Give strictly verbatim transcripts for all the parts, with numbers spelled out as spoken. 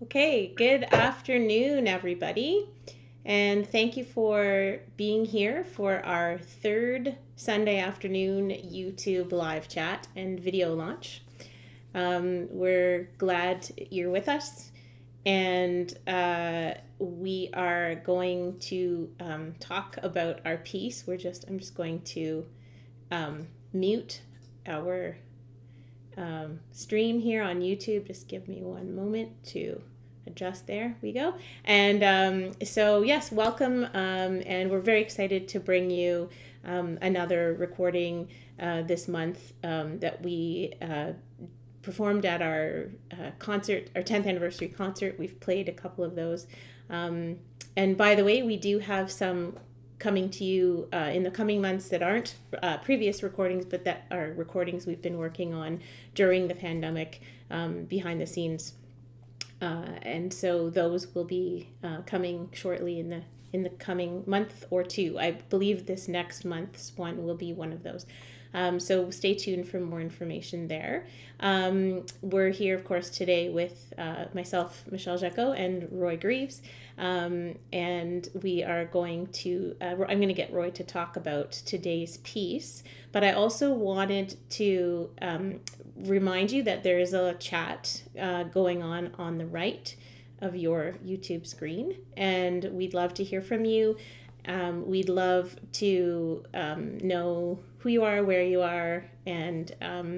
Okay, good afternoon, everybody, and thank you for being here for our third Sunday afternoon YouTube live chat and video launch. Um, we're glad you're with us, and uh, we are going to um, talk about our piece. We're just, I'm just going to um, mute our Um, stream here on YouTube. Just give me one moment to adjust. There we go. And um, so yes, welcome, um, and we're very excited to bring you um, another recording uh, this month um, that we uh, performed at our uh, concert, our tenth anniversary concert. We've played a couple of those, um, and by the way, we do have some coming to you uh, in the coming months that aren't uh, previous recordings, but that are recordings we've been working on during the pandemic, um, behind the scenes. Uh, and so those will be uh, coming shortly in the in the coming month or two. I believe this next month's one will be one of those. Um, so stay tuned for more information there. Um, we're here, of course, today with uh, myself, Michelle Jacot, and Roy Greaves. Um, and we are going to, uh, I'm going to get Roy to talk about today's piece. But I also wanted to um, remind you that there is a chat uh, going on on the right of your YouTube screen. And we'd love to hear from you. Um, we'd love to um, know who you are, where you are, and um,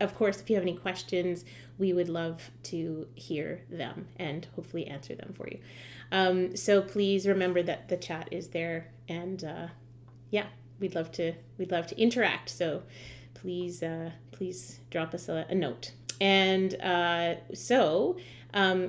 of course, if you have any questions, we would love to hear them and hopefully answer them for you. Um, so please remember that the chat is there, and uh, yeah, we'd love to we'd love to interact. So please uh, please drop us a, a note. And uh, so um,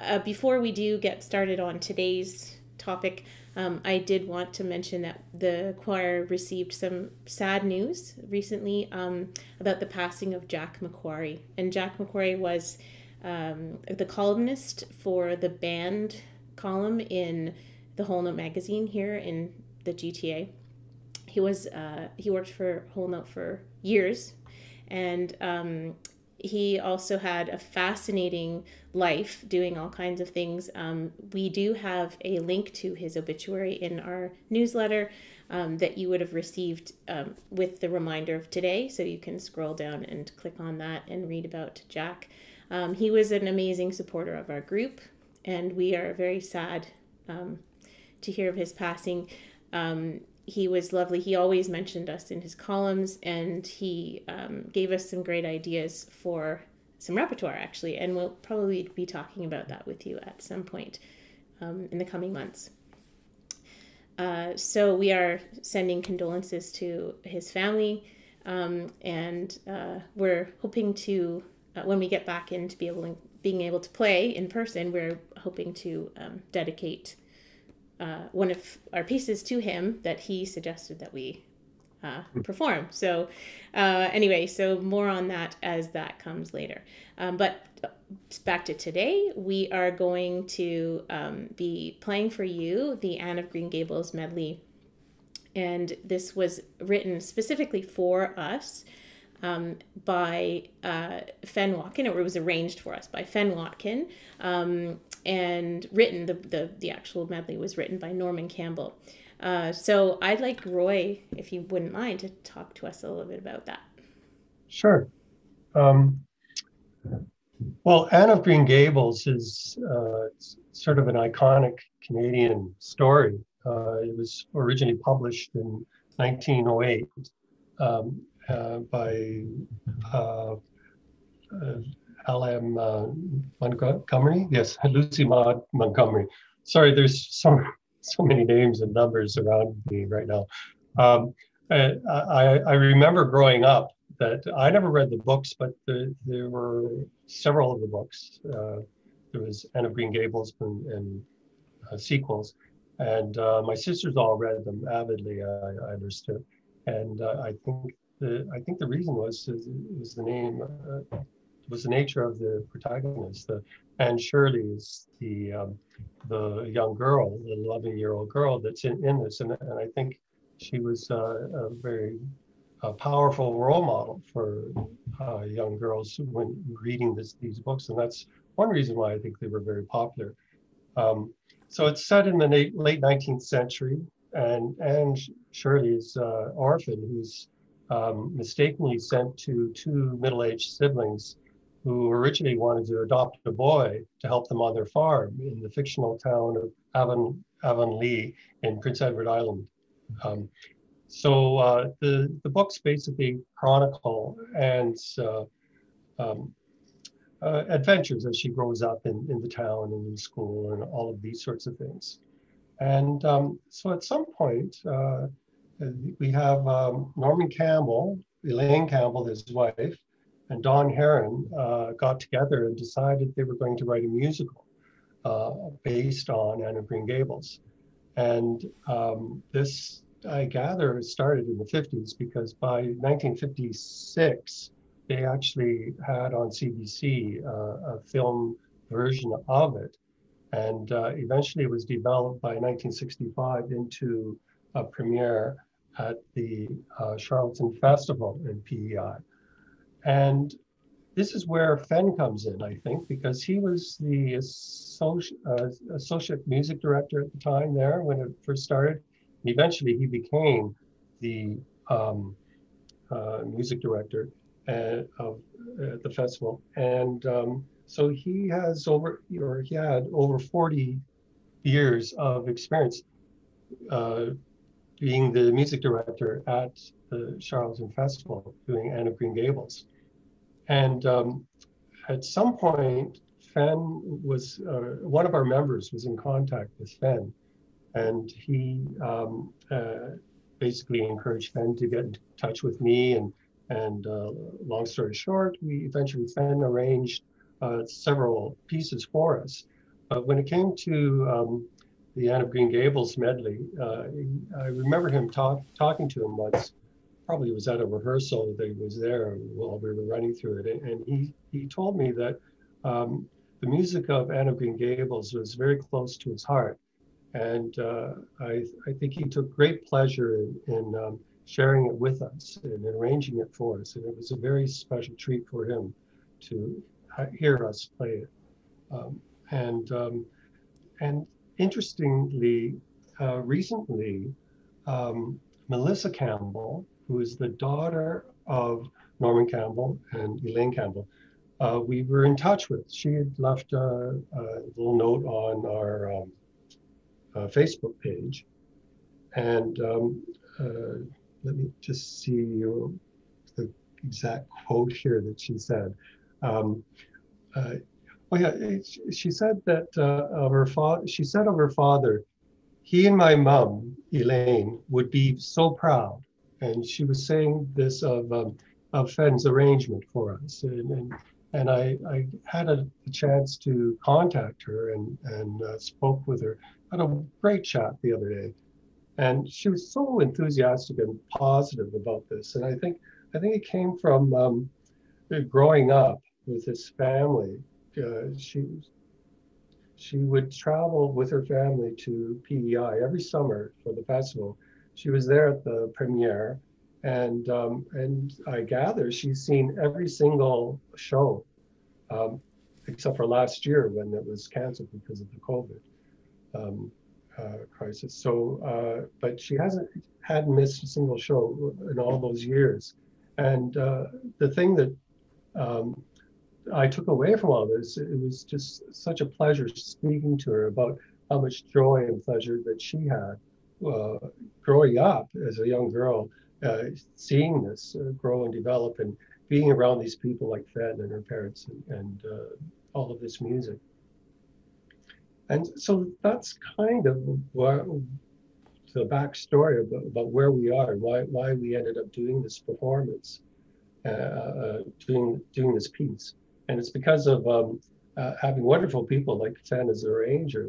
uh, before we do get started on today's topic, Um, I did want to mention that the choir received some sad news recently um, about the passing of Jack Macquarie. And Jack Macquarie was um, the columnist for the band column in the Whole Note magazine here in the G T A. He was uh, he worked for Whole Note for years, and um, he also had a fascinating life doing all kinds of things. Um, we do have a link to his obituary in our newsletter um, that you would have received um, with the reminder of today. So you can scroll down and click on that and read about Jack. Um, he was an amazing supporter of our group, and we are very sad um, to hear of his passing. Um, He was lovely. He always mentioned us in his columns, and he um, gave us some great ideas for some repertoire, actually, and we'll probably be talking about that with you at some point um, in the coming months. Uh, so we are sending condolences to his family, um, and uh, we're hoping to, uh, when we get back in to be able to, being able to play in person, we're hoping to um, dedicate Uh, one of our pieces to him that he suggested that we uh, perform. So uh, anyway, so more on that as that comes later. Um, but back to today, we are going to um, be playing for you the Anne of Green Gables medley. And this was written specifically for us um, by uh, Fen Watkin, or it was arranged for us by Fen Watkin. Um, and written, the, the, the actual medley was written by Norman Campbell. Uh, so I'd like Roy, if you wouldn't mind, to talk to us a little bit about that. Sure. Um, well, Anne of Green Gables is uh, sort of an iconic Canadian story. Uh, it was originally published in nineteen oh eight um, uh, by uh, uh, L M Uh, Montgomery? Yes, Lucy Maud Montgomery. Sorry, there's so, so many names and numbers around me right now. Um, I, I, I remember growing up that I never read the books, but the, there were several of the books. Uh, there was Anne of Green Gables and, and uh, sequels. And uh, my sisters all read them avidly, I, I understood. And uh, I, think the, I think the reason was, was the name. Uh, was the nature of the protagonist. The Anne Shirley is the um, the young girl, the eleven-year-old girl that's in, in this, and, and I think she was uh, a very uh, powerful role model for uh, young girls when reading this, these books, and that's one reason why I think they were very popular. Um, so it's set in the late nineteenth century, and Anne Shirley is an uh, orphan who's um, mistakenly sent to two middle-aged siblings who originally wanted to adopt a boy to help them on their farm in the fictional town of Avon, Avonlea in Prince Edward Island. Um, so uh, the, the books basically chronicle Anne's uh, um, uh, adventures as she grows up in, in the town and in school and all of these sorts of things. And um, so at some point, uh, we have um, Norman Campbell, Elaine Campbell, his wife, and Don Heron uh, got together and decided they were going to write a musical uh, based on Anne of Green Gables. And um, this, I gather, started in the fifties, because by nineteen fifty-six, they actually had on C B C uh, a film version of it. And uh, eventually it was developed by nineteen sixty-five into a premiere at the uh, Charlottetown Festival in P E I. And this is where Fen comes in, I think, because he was the associate, uh, associate music director at the time there when it first started. And eventually he became the um, uh, music director uh, of uh, the festival. And um, so he has over, or he had over forty years of experience uh, being the music director at the Charleston Festival, doing Anne of Green Gables. And um, at some point, Fen was, uh, one of our members was in contact with Fen, and he um, uh, basically encouraged Fen to get in touch with me, and, and uh, long story short, we eventually, Fen arranged uh, several pieces for us. But when it came to um, the Anne of Green Gables medley, uh, I remember him talk, talking to him once. Probably was at a rehearsal that he was there while we were running through it. And, and he, he told me that um, the music of Anne of Green Gables was very close to his heart. And uh, I, I think he took great pleasure in, in um, sharing it with us and arranging it for us. And it was a very special treat for him to hear us play it. Um, and, um, and interestingly, uh, recently, um, Melissa Campbell, who is the daughter of Norman Campbell and Elaine Campbell, uh, we were in touch with. She had left a, a little note on our um, uh, Facebook page. And um, uh, let me just see the exact quote here that she said. Um, uh, oh yeah, it, she said that uh, of her father, she said of her father, "He and my mom, Elaine, would be so proud." And she was saying this of, um, of Fen's arrangement for us. And, and, and I, I had a chance to contact her and, and uh, spoke with her. Had a great chat the other day. And she was so enthusiastic and positive about this. And I think, I think it came from um, growing up with this family. Uh, she, she would travel with her family to P E I every summer for the festival. She was there at the premiere, and um, and I gather she's seen every single show, um, except for last year when it was canceled because of the COVID um, uh, crisis. So, uh, but she hasn't had missed a single show in all those years. And uh, the thing that um, I took away from all this, it was just such a pleasure speaking to her about how much joy and pleasure that she had. Uh, growing up as a young girl, uh, seeing this uh, grow and develop, and being around these people like Fen and her parents, and, and uh, all of this music. And so that's kind of what, the backstory about, about where we are, and why why we ended up doing this performance, uh, uh, doing doing this piece. And it's because of um, uh, having wonderful people like Fen as an arranger,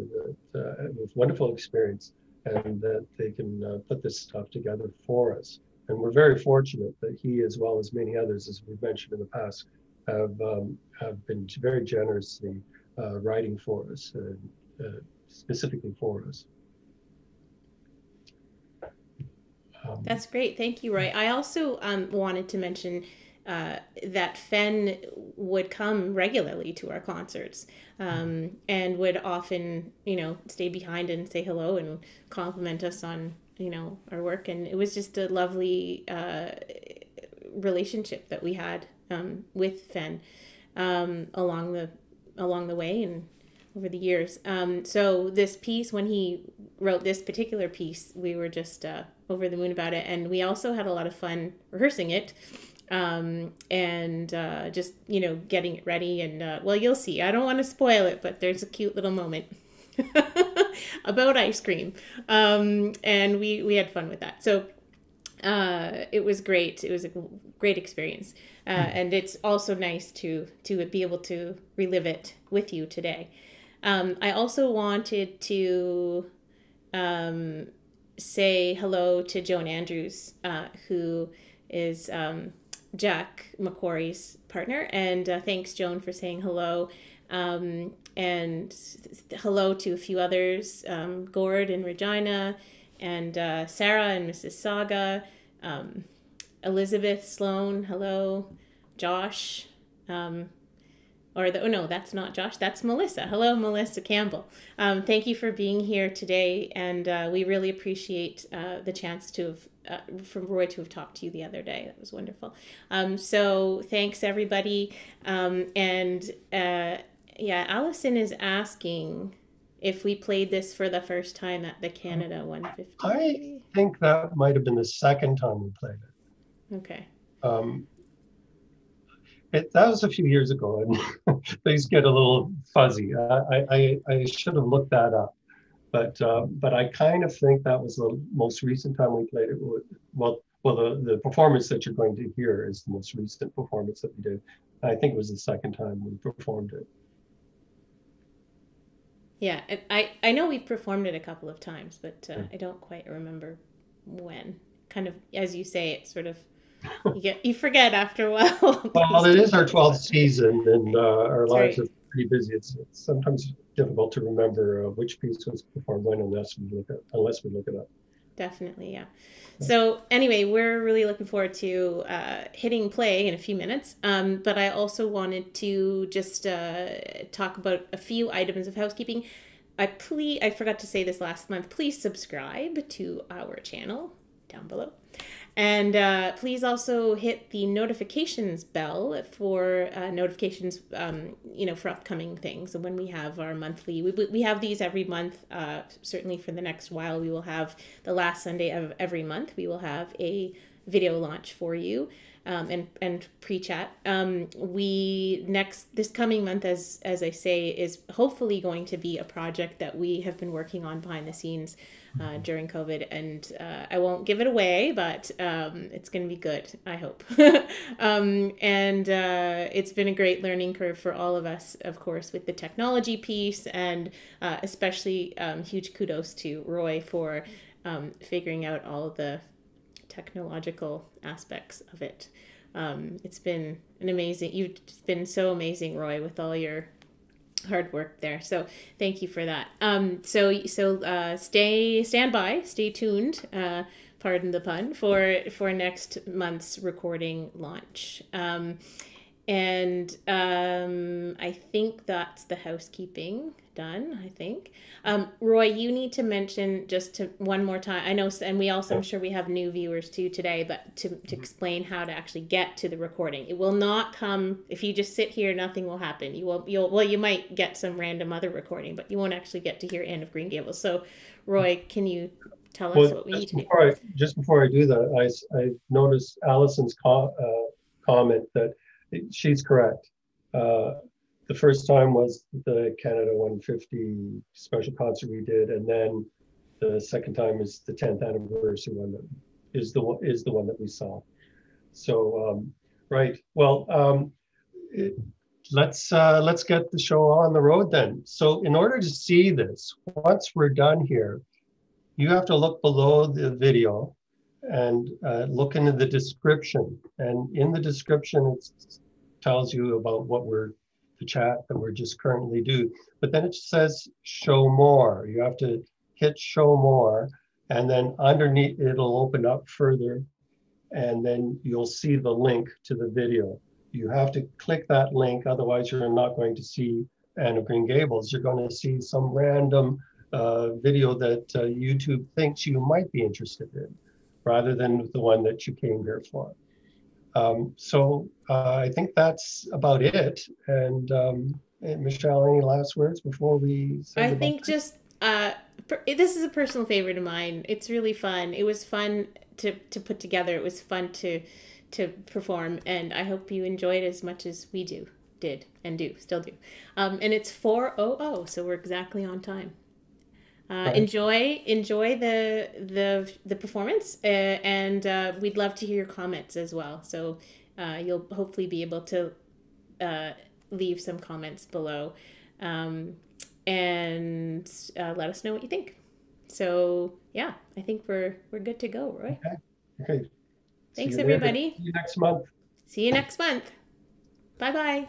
that, uh, with wonderful experience, and that they can uh, put this stuff together for us. And we're very fortunate that he, as well as many others, as we've mentioned in the past, have, um, have been very generously uh, writing for us, and, uh, specifically for us. Um, That's great. Thank you, Roy. I also um, wanted to mention uh, that Fen would come regularly to our concerts, um, and would often, you know, stay behind and say hello and compliment us on, you know, our work. And it was just a lovely uh, relationship that we had um, with Fen um, along the along the way and over the years. Um, so this piece, when he wrote this particular piece, we were just uh, over the moon about it. And we also had a lot of fun rehearsing it, um, and uh, just, you know, getting it ready. And uh, well, you'll see, I don't want to spoil it, but there's a cute little moment about ice cream. Um, and we, we had fun with that. So uh, it was great. It was a great experience. Uh, and it's also nice to, to be able to relive it with you today. Um, I also wanted to um, say hello to Joan Andrews, uh, who is um, Jack Macquarie's partner. And uh, thanks, Joan, for saying hello. Um, and hello to a few others, um, Gord and Regina, and uh, Sarah and Missus Saga, um, Elizabeth Sloan, hello, Josh, um, Or the, oh no, that's not Josh, that's Melissa. Hello, Melissa Campbell. Um, thank you for being here today, and uh, we really appreciate uh, the chance to have, uh, from Roy to have talked to you the other day. That was wonderful. Um, so thanks everybody. Um, and uh, yeah, Allison is asking if we played this for the first time at the Canada one fifty. I think that might have been the second time we played it. Okay. Um, It, that was a few years ago, and things get a little fuzzy. I, I, I should have looked that up, but uh, but I kind of think that was the most recent time we played it. Well, well, the, the performance that you're going to hear is the most recent performance that we did. I think it was the second time we performed it. Yeah, I, I know we've performed it a couple of times, but uh, yeah. I don't quite remember when. Kind of, as you say, it's sort of... You, get, you forget after a while. Well, it is our twelfth season, and uh, our lives are pretty busy. It's, it's sometimes difficult to remember uh, which piece was performed when, unless we look at, unless we look it up. Definitely, yeah. So anyway, we're really looking forward to uh, hitting play in a few minutes. Um, but I also wanted to just uh, talk about a few items of housekeeping. I please, I forgot to say this last month. Please subscribe to our channel down below. And uh, please also hit the notifications bell for uh, notifications, um, you know, for upcoming things. And when we have our monthly, we, we have these every month, uh, certainly for the next while. We will have the last Sunday of every month. We will have a video launch for you, um, and, and pre-chat. Um, we next, this coming month, as, as I say, is hopefully going to be a project that we have been working on behind the scenes Uh, during COVID, and uh, I won't give it away, but um, it's going to be good, I hope. um, and uh, it's been a great learning curve for all of us, of course, with the technology piece, and uh, especially um, huge kudos to Roy for um, figuring out all of the technological aspects of it. Um, it's been an amazing, you've been so amazing, Roy, with all your hard work there. So thank you for that. Um, so so uh, stay stand by, stay tuned. Uh, pardon the pun for for next month's recording launch. Um, and um, I think that's the housekeeping done. I think um, Roy, you need to mention just to one more time. I know, and we also, I'm sure we have new viewers too today. But to to explain how to actually get to the recording, it will not come if you just sit here. Nothing will happen. You will you'll well you might get some random other recording, but you won't actually get to hear Anne of Green Gables. So, Roy, can you tell us well, what we need to do? I, just before I do that, I I noticed Allison's co uh, comment that she's correct. Uh, The first time was the Canada one fifty special concert we did, and then the second time is the tenth anniversary one that is the one is the one that we saw. So um, right, well, um, it, let's uh, let's get the show on the road then. So in order to see this, once we're done here, you have to look below the video and uh, look into the description. And in the description, it tells you about what we're chat that we're just currently do, but then it says show more. You have to hit show more, and then underneath it'll open up further, and then you'll see the link to the video. You have to click that link, otherwise you're not going to see Anne of Green Gables. You're going to see some random uh, video that uh, YouTube thinks you might be interested in, rather than the one that you came here for. Um, so uh, I think that's about it. And, um, and Michelle, any last words before we say I think this? just, uh, this is a personal favorite of mine. It's really fun. It was fun to, to put together. It was fun to, to perform. And I hope you enjoyed as much as we do, did, and do, still do. Um, and it's four oh oh, so we're exactly on time. Uh, right. Enjoy, enjoy the the the performance, uh, and uh, we'd love to hear your comments as well. So uh, you'll hopefully be able to uh, leave some comments below, um, and uh, let us know what you think. So yeah, I think we're we're good to go, Roy. Okay. Okay. Thanks, everybody. See you next month. See you next month. Bye bye.